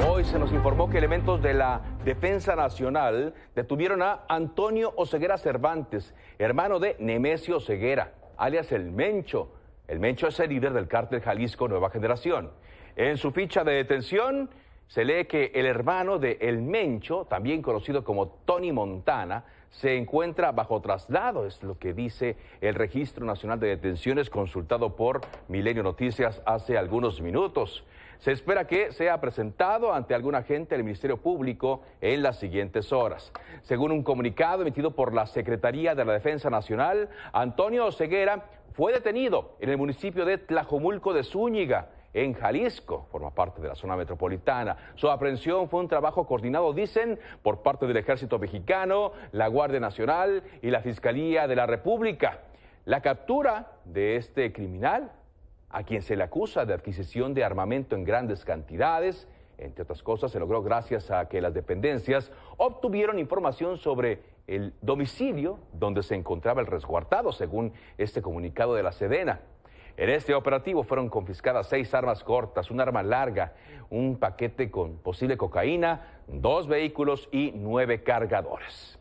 Hoy se nos informó que elementos de la Defensa Nacional detuvieron a Antonio Oseguera Cervantes, hermano de Nemesio Oseguera, alias El Mencho. El Mencho es el líder del Cártel Jalisco Nueva Generación. En su ficha de detención se lee que el hermano de El Mencho, también conocido como Tony Montana, se encuentra bajo traslado, es lo que dice el Registro Nacional de Detenciones consultado por Milenio Noticias hace algunos minutos. Se espera que sea presentado ante algún agente del Ministerio Público en las siguientes horas. Según un comunicado emitido por la Secretaría de la Defensa Nacional, Antonio Oseguera fue detenido en el municipio de Tlajomulco de Zúñiga, en Jalisco, forma parte de la zona metropolitana. Su aprehensión fue un trabajo coordinado, dicen, por parte del Ejército Mexicano, la Guardia Nacional y la Fiscalía de la República. La captura de este criminal, a quien se le acusa de adquisición de armamento en grandes cantidades, entre otras cosas, se logró gracias a que las dependencias obtuvieron información sobre el domicilio donde se encontraba el resguardado, según este comunicado de la Sedena. En este operativo fueron confiscadas 6 armas cortas, un arma larga, un paquete con posible cocaína, 2 vehículos y 9 cargadores.